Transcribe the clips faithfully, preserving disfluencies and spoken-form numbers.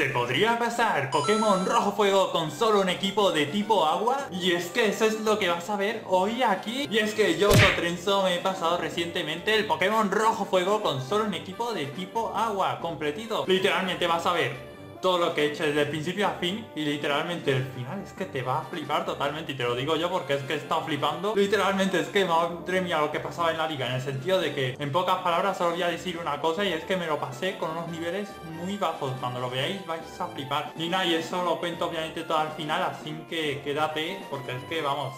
¿Se podría pasar Pokémon Rojo Fuego con solo un equipo de tipo agua? Y es que eso es lo que vas a ver hoy aquí. Y es que yo, Cotrenso, me he pasado recientemente el Pokémon Rojo Fuego con solo un equipo de tipo agua completito. Literalmente vas a ver todo lo que he hecho desde el principio a fin, y literalmente el final es que te va a flipar totalmente. Y te lo digo yo porque es que he estado flipando. Literalmente es que madre mía lo que pasaba en la liga, en el sentido de que en pocas palabras solo voy a decir una cosa, y es que me lo pasé con unos niveles muy bajos. Cuando lo veáis vais a flipar. Y nada, y eso lo cuento obviamente todo al final, así que quédate porque es que vamos,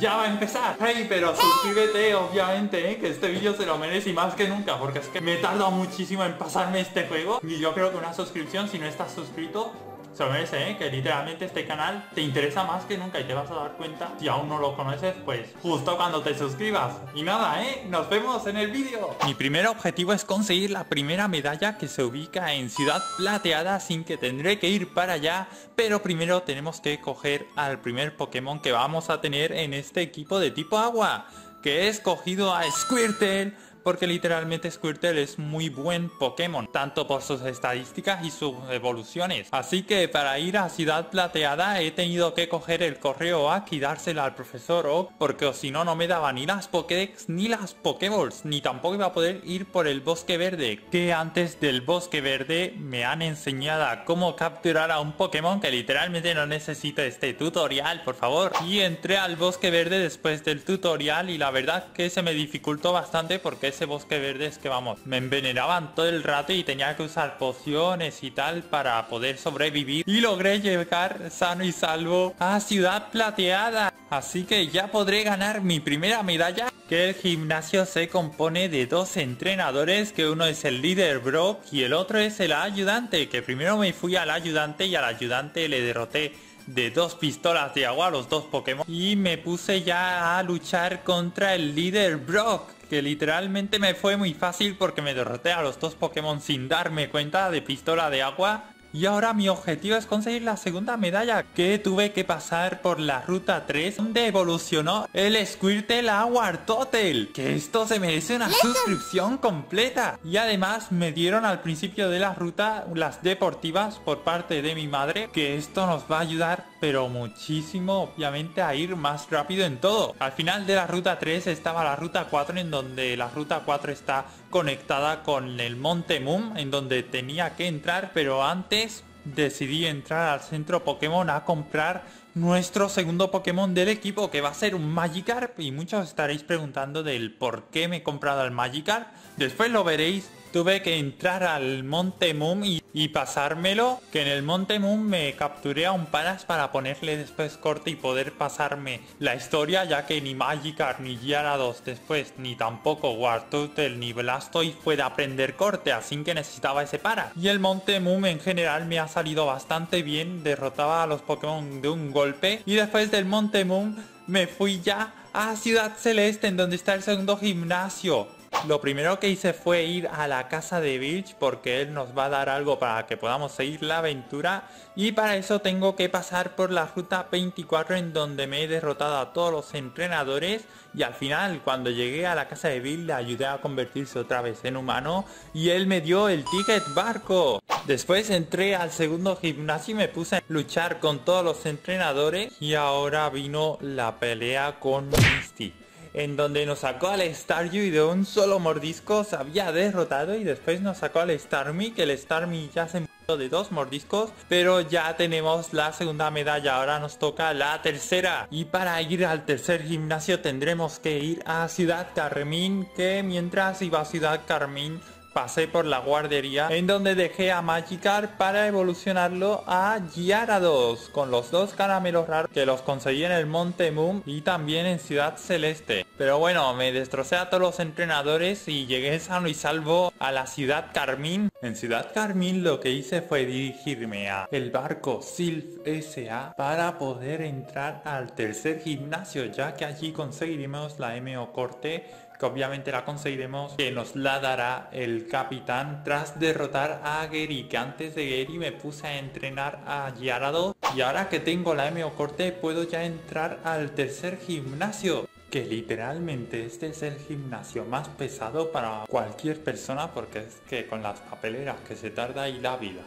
ya va a empezar. Hey, pero suscríbete obviamente, ¿eh? Que este vídeo se lo merece, y más que nunca, porque es que me he tardado muchísimo en pasarme este juego. Y yo creo que una suscripción, si no estás suscrito, se lo merece, ¿eh? Que literalmente este canal te interesa más que nunca, y te vas a dar cuenta, si aún no lo conoces, pues justo cuando te suscribas. Y nada, ¿eh? Nos vemos en el vídeo. Mi primer objetivo es conseguir la primera medalla, que se ubica en Ciudad Plateada, así que tendré que ir para allá. Pero primero tenemos que coger al primer Pokémon que vamos a tener en este equipo de tipo agua, que he escogido a Squirtle, porque literalmente Squirtle es muy buen Pokémon, tanto por sus estadísticas y sus evoluciones. Así que para ir a Ciudad Plateada he tenido que coger el correo Oak y dárselo al profesor Oak, porque si no, no me daba ni las Pokédex ni las Pokéballs, ni tampoco iba a poder ir por el Bosque Verde, que antes del Bosque Verde me han enseñado a cómo capturar a un Pokémon, que literalmente no necesito este tutorial, por favor. Y entré al Bosque Verde después del tutorial, y la verdad que se me dificultó bastante, porque ese Bosque Verde es que vamos, me envenenaban todo el rato y tenía que usar pociones y tal para poder sobrevivir, y logré llegar sano y salvo a Ciudad Plateada. Así que ya podré ganar mi primera medalla. Que el gimnasio se compone de dos entrenadores, que uno es el líder Brock y el otro es el ayudante, que primero me fui al ayudante, y al ayudante le derroté de dos pistolas de agua a los dos Pokémon, y me puse ya a luchar contra el líder Brock, que literalmente me fue muy fácil porque me derroté a los dos Pokémon sin darme cuenta de pistola de agua. Y ahora mi objetivo es conseguir la segunda medalla, que tuve que pasar por la ruta tres, donde evolucionó el Squirtle a Wartortle, que esto se merece una suscripción completa. Y además me dieron al principio de la ruta las deportivas por parte de mi madre, que esto nos va a ayudar pero muchísimo obviamente a ir más rápido en todo. Al final de la ruta tres estaba la ruta cuatro, en donde la ruta cuatro está conectada con el Monte Moon, en donde tenía que entrar, pero antes decidí entrar al centro Pokémon a comprar nuestro segundo Pokémon del equipo, que va a ser un Magikarp. Y muchos estaréis preguntando del por qué me he comprado el Magikarp, después lo veréis. Tuve que entrar al Monte Moon y, y pasármelo, que en el Monte Moon me capturé a un panas para ponerle después corte y poder pasarme la historia, ya que ni Magikarp, ni Gyarados después, ni tampoco Wartortle, ni Blastoise puede aprender corte, así que necesitaba ese para. Y el Monte Moon en general me ha salido bastante bien, derrotaba a los Pokémon de un golpe. Y después del Monte Moon me fui ya a Ciudad Celeste, en donde está el segundo gimnasio. Lo primero que hice fue ir a la casa de Bill, porque él nos va a dar algo para que podamos seguir la aventura, y para eso tengo que pasar por la ruta veinticuatro, en donde me he derrotado a todos los entrenadores, y al final cuando llegué a la casa de Bill le ayudé a convertirse otra vez en humano, y él me dio el ticket barco. Después entré al segundo gimnasio y me puse a luchar con todos los entrenadores, y ahora vino la pelea con Misty, en donde nos sacó al Staryu y de un solo mordisco se había derrotado, y después nos sacó al Starmie, que el Starmie ya se murió de dos mordiscos. Pero ya tenemos la segunda medalla, ahora nos toca la tercera. Y para ir al tercer gimnasio tendremos que ir a Ciudad Carmín, que mientras iba a Ciudad Carmín pasé por la guardería, en donde dejé a Magikarp para evolucionarlo a Gyarados, con los dos caramelos raros que los conseguí en el Monte Moon y también en Ciudad Celeste. Pero bueno, me destrocé a todos los entrenadores y llegué sano y salvo a la Ciudad Carmín. En Ciudad Carmín lo que hice fue dirigirme a el barco Silph S A para poder entrar al tercer gimnasio, ya que allí conseguiremos la M O Corte, que obviamente la conseguiremos, que nos la dará el capitán tras derrotar a Gary, que antes de Gary me puse a entrenar a Gyarados. Y ahora que tengo la M O Corte puedo ya entrar al tercer gimnasio, que literalmente este es el gimnasio más pesado para cualquier persona, porque es que con las papeleras que se tarda y la vida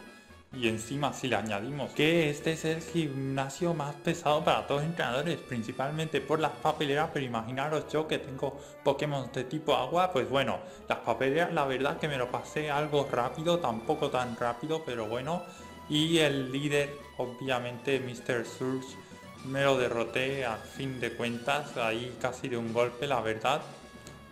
Y encima si le añadimos que este es el gimnasio más pesado para todos los entrenadores, principalmente por las papeleras, pero imaginaros yo que tengo Pokémon de tipo agua, pues bueno, las papeleras la verdad que me lo pasé algo rápido, tampoco tan rápido, pero bueno. Y el líder, obviamente mister Surge, me lo derroté al fin de cuentas, ahí casi de un golpe la verdad.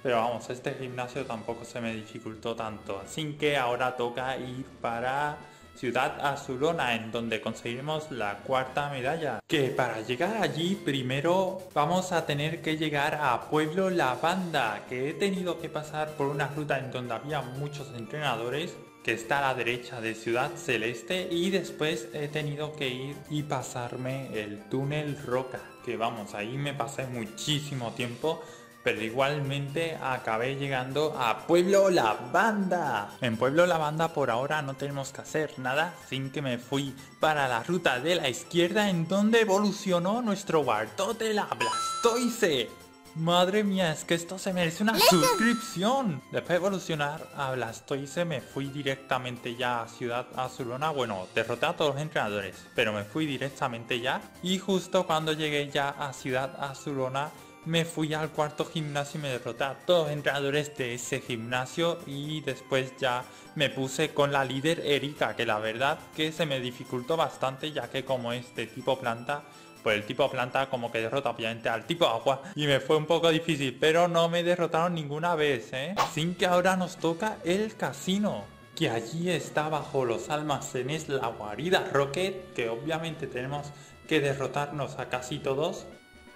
Pero vamos, este gimnasio tampoco se me dificultó tanto, así que ahora toca ir para Ciudad Azulona, en donde conseguiremos la cuarta medalla. Que para llegar allí primero vamos a tener que llegar a Pueblo Lavanda, que he tenido que pasar por una ruta en donde había muchos entrenadores, que está a la derecha de Ciudad Celeste, y después he tenido que ir y pasarme el túnel Roca, que vamos, ahí me pasé muchísimo tiempo. Pero igualmente acabé llegando a Pueblo Lavanda. En Pueblo Lavanda por ahora no tenemos que hacer nada, sin que me fui para la ruta de la izquierda, en donde evolucionó nuestro Wartortle, la Blastoise. Madre mía, es que esto se merece una suscripción. Después de evolucionar a Blastoise me fui directamente ya a Ciudad Azulona. Bueno, derroté a todos los entrenadores, pero me fui directamente ya. Y justo cuando llegué ya a Ciudad Azulona, me fui al cuarto gimnasio y me derroté a todos los entrenadores de ese gimnasio. Y después ya me puse con la líder Erika, que la verdad que se me dificultó bastante, ya que como es de tipo planta, pues el tipo planta como que derrota obviamente al tipo agua, y me fue un poco difícil, pero no me derrotaron ninguna vez, ¿eh? Sin que ahora nos toca el casino, que allí está bajo los almacenes la guarida Rocket, que obviamente tenemos que derrotarnos a casi todos.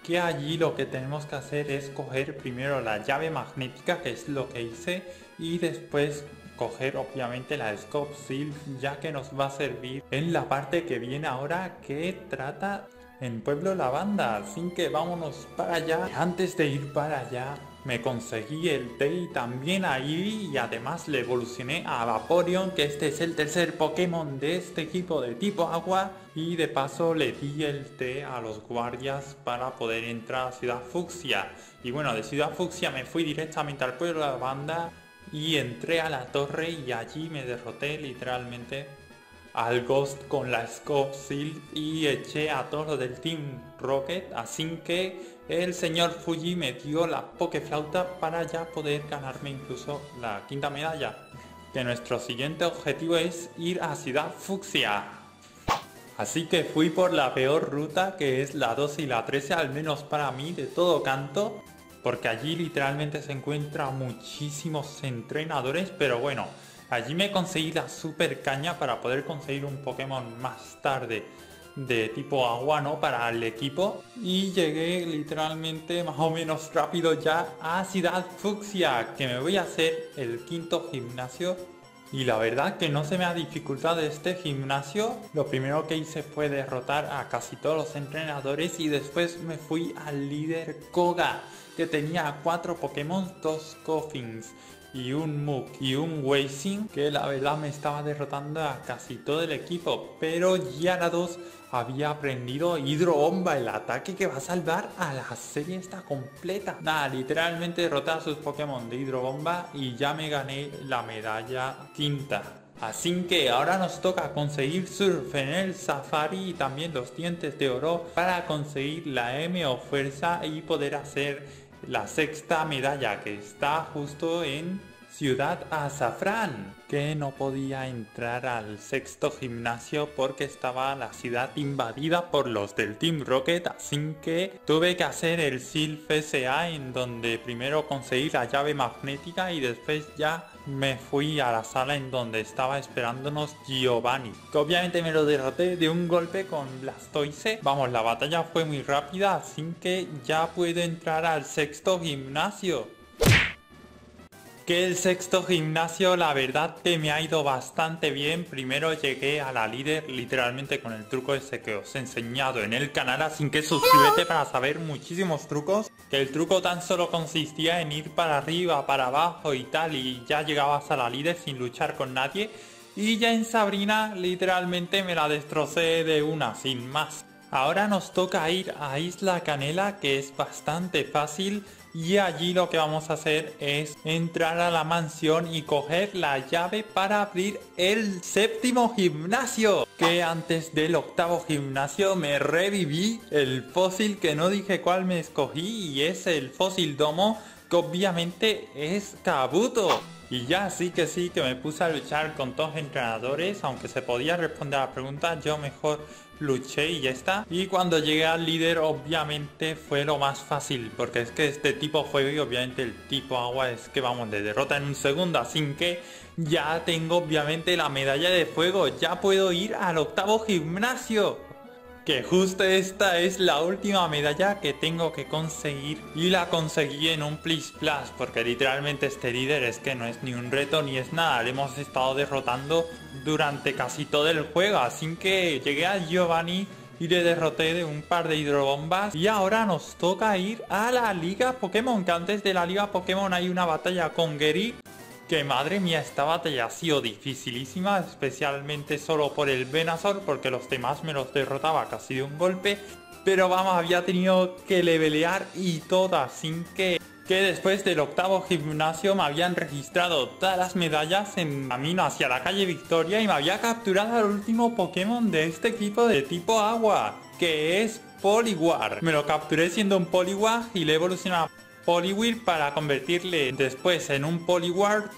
Que allí lo que tenemos que hacer es coger primero la llave magnética, que es lo que hice, y después coger obviamente la Scope Seal, ya que nos va a servir en la parte que viene ahora, que trata en Pueblo Lavanda. Así que vámonos para allá. Antes de ir para allá me conseguí el té y también ahí, y además le evolucioné a Vaporeon, que este es el tercer Pokémon de este equipo de tipo agua. Y de paso le di el té a los guardias para poder entrar a Ciudad Fucsia. Y bueno, de Ciudad Fucsia me fui directamente al Pueblo de la Banda y entré a la torre, y allí me derroté literalmente al Ghost con la Scope Seal y eché a todos los del Team Rocket. Así que el señor Fuji me dio la Pokéflauta para ya poder ganarme incluso la quinta medalla. Que nuestro siguiente objetivo es ir a Ciudad Fucsia. Así que fui por la peor ruta, que es la doce y la trece, al menos para mí, de todo canto. Porque allí literalmente se encuentran muchísimos entrenadores, pero bueno, allí me conseguí la super caña para poder conseguir un Pokémon más tarde de tipo agua, ¿no?, para el equipo. Y llegué literalmente más o menos rápido ya a Ciudad Fucsia, que me voy a hacer el quinto gimnasio. Y la verdad que no se me ha dificultado este gimnasio. Lo primero que hice fue derrotar a casi todos los entrenadores, y después me fui al líder Koga, que tenía cuatro Pokémon, dos Koffings y un Muk y un Weezing, que la verdad me estaba derrotando a casi todo el equipo. Pero Gyarados había aprendido Hidrobomba, el ataque que va a salvar a la serie esta completa. Nada, literalmente derroté a sus Pokémon de Hidrobomba y ya me gané la medalla quinta. Así que ahora nos toca conseguir Surf en el Safari y también los dientes de oro para conseguir la M o Fuerza y poder hacer la sexta medalla, que está justo en Ciudad Azafrán. Que no podía entrar al sexto gimnasio porque estaba la ciudad invadida por los del Team Rocket. Así que tuve que hacer el Silph S A, en donde primero conseguí la llave magnética y después ya me fui a la sala en donde estaba esperándonos Giovanni, que obviamente me lo derroté de un golpe con Blastoise. Vamos, la batalla fue muy rápida, así que ya puedo entrar al sexto gimnasio. Que el sexto gimnasio la verdad que me ha ido bastante bien. Primero llegué a la líder literalmente con el truco ese que os he enseñado en el canal, así que suscríbete para saber muchísimos trucos. Que el truco tan solo consistía en ir para arriba, para abajo y tal, y ya llegabas a la líder sin luchar con nadie. Y ya en Sabrina literalmente me la destrocé de una, sin más. Ahora nos toca ir a Isla Canela, que es bastante fácil, y allí lo que vamos a hacer es entrar a la mansión y coger la llave para abrir el séptimo gimnasio. Que antes del octavo gimnasio me reviví el fósil que no dije cuál me escogí, y es el fósil domo, que obviamente es Kabuto. Y ya sí que sí que me puse a luchar con dos entrenadores, aunque se podía responder a la pregunta, yo mejor luché y ya está. Y cuando llegué al líder obviamente fue lo más fácil, porque es que este tipo fuego y obviamente el tipo agua es que vamos de derrota en un segundo. Así que ya tengo obviamente la medalla de fuego, ya puedo ir al octavo gimnasio. Que justo esta es la última medalla que tengo que conseguir, y la conseguí en un plis plas, porque literalmente este líder es que no es ni un reto ni es nada, le hemos estado derrotando durante casi todo el juego. Así que llegué a Giovanni y le derroté de un par de hidrobombas. Y ahora nos toca ir a la Liga Pokémon, que antes de la Liga Pokémon hay una batalla con Gary. Que madre mía, esta batalla ha sido dificilísima, especialmente solo por el Venusaur, porque los demás me los derrotaba casi de un golpe. Pero vamos, había tenido que levelear y todo, sin que... Que después del octavo gimnasio me habían registrado todas las medallas en camino hacia la calle Victoria, y me había capturado al último Pokémon de este equipo de tipo agua, que es Poliwhirl. Me lo capturé siendo un Poliwag y le evolucionaba Poliwhirl para convertirle después en un Poliwhirl,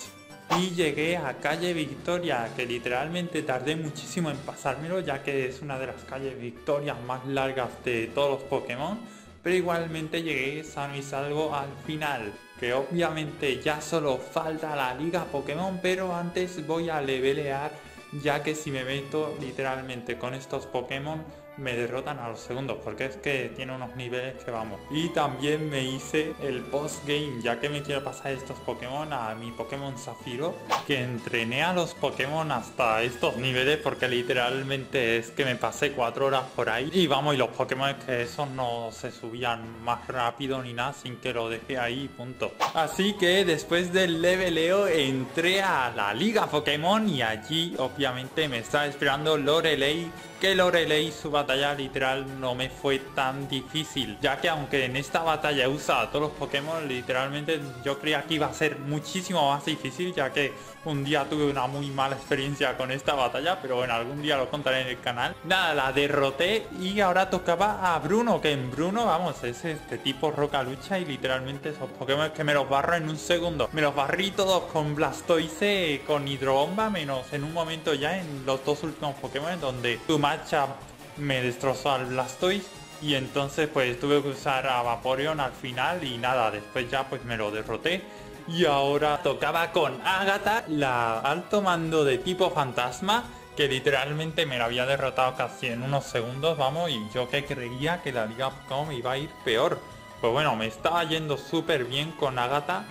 y llegué a calle Victoria, que literalmente tardé muchísimo en pasármelo, ya que es una de las calles Victorias más largas de todos los Pokémon, pero igualmente llegué sano y salvo al final. Que obviamente ya solo falta la Liga Pokémon, pero antes voy a levelear, ya que si me meto literalmente con estos Pokémon me derrotan a los segundos, porque es que tiene unos niveles que vamos. Y también me hice el post game, ya que me quiero pasar estos Pokémon a mi Pokémon Zafiro, que entrené a los Pokémon hasta estos niveles, porque literalmente es que me pasé cuatro horas por ahí. Y vamos, y los Pokémon es que esos no se subían más rápido ni nada, sin que lo dejé ahí, punto. Así que después del leveleo entré a la Liga Pokémon, y allí obviamente me está esperando Lorelei. Que Lorelei, su batalla literal no me fue tan difícil, ya que aunque en esta batalla usa a todos los Pokémon, literalmente yo creía que iba a ser muchísimo más difícil, ya que un día tuve una muy mala experiencia con esta batalla, pero bueno, algún día lo contaré en el canal. Nada, la derroté y ahora tocaba a Bruno, que en Bruno, vamos, es este tipo roca lucha, y literalmente esos Pokémon que me los barro en un segundo. Me los barrí todos con Blastoise, con Hidrobomba, menos en un momento ya en los dos últimos Pokémon, donde tu Macha me destrozó al Blastoise, y entonces pues tuve que usar a Vaporeon al final, y nada, después ya pues me lo derroté. Y ahora tocaba con Agatha, la alto mando de tipo fantasma, que literalmente me la había derrotado casi en unos segundos, vamos, y yo que creía que la Liga Pokémon iba a ir peor. Pues bueno, me estaba yendo súper bien con Agatha,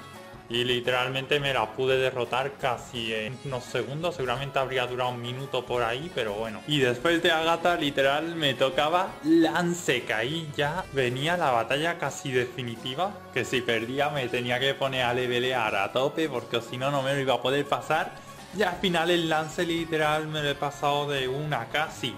y literalmente me la pude derrotar casi en unos segundos. Seguramente habría durado un minuto por ahí, pero bueno. Y después de Agatha, literal, me tocaba Lance, que ahí ya venía la batalla casi definitiva, que si perdía me tenía que poner a levelear a tope, porque si no, no me lo iba a poder pasar. Y al final el Lance literal me lo he pasado de una casi.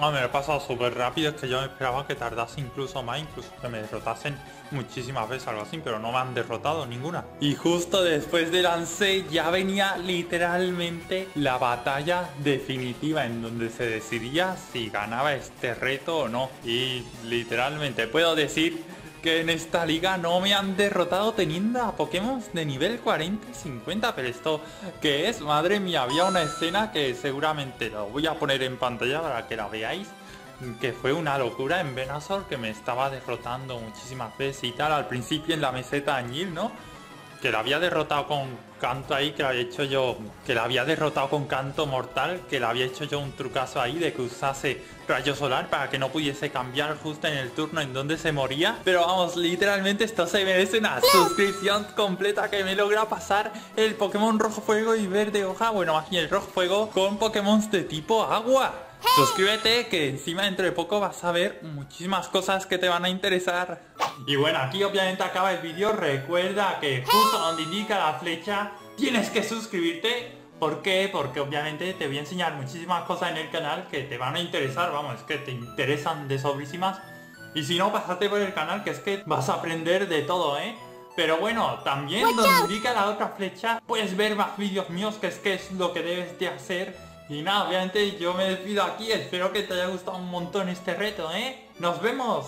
No, me lo he pasado súper rápido, es que yo me esperaba que tardase incluso más, incluso que me derrotasen muchísimas veces, algo así, pero no me han derrotado ninguna. Y justo después de Lance ya venía literalmente la batalla definitiva, en donde se decidía si ganaba este reto o no. Y literalmente puedo decir que en esta liga no me han derrotado teniendo a Pokémon de nivel cuarenta y cincuenta, pero esto que es, madre mía. Había una escena que seguramente lo voy a poner en pantalla para que la veáis, que fue una locura en Venusaur, que me estaba derrotando muchísimas veces y tal, al principio en la meseta añil, ¿no? Que la había derrotado con canto ahí, que la había hecho yo, que la había derrotado con canto mortal, que la había hecho yo un trucazo ahí de que usase rayo solar para que no pudiese cambiar justo en el turno en donde se moría. Pero vamos, literalmente esto se merece una suscripción completa, que me logra pasar el Pokémon Rojo Fuego y Verde Hoja, bueno, aquí el Rojo Fuego con Pokémon de tipo agua. Suscríbete, que encima dentro de poco vas a ver muchísimas cosas que te van a interesar. Y bueno, aquí obviamente acaba el vídeo. Recuerda que justo donde indica la flecha tienes que suscribirte, ¿Por qué? Porque obviamente te voy a enseñar muchísimas cosas en el canal que te van a interesar, vamos, es que te interesan de sobrísimas. Y si no, pásate por el canal, que es que vas a aprender de todo, ¿eh? Pero bueno, también donde indica la otra flecha, puedes ver más vídeos míos, que es que es lo que debes de hacer. Y nada, obviamente yo me despido aquí, espero que te haya gustado un montón este reto, ¿eh? ¡Nos vemos!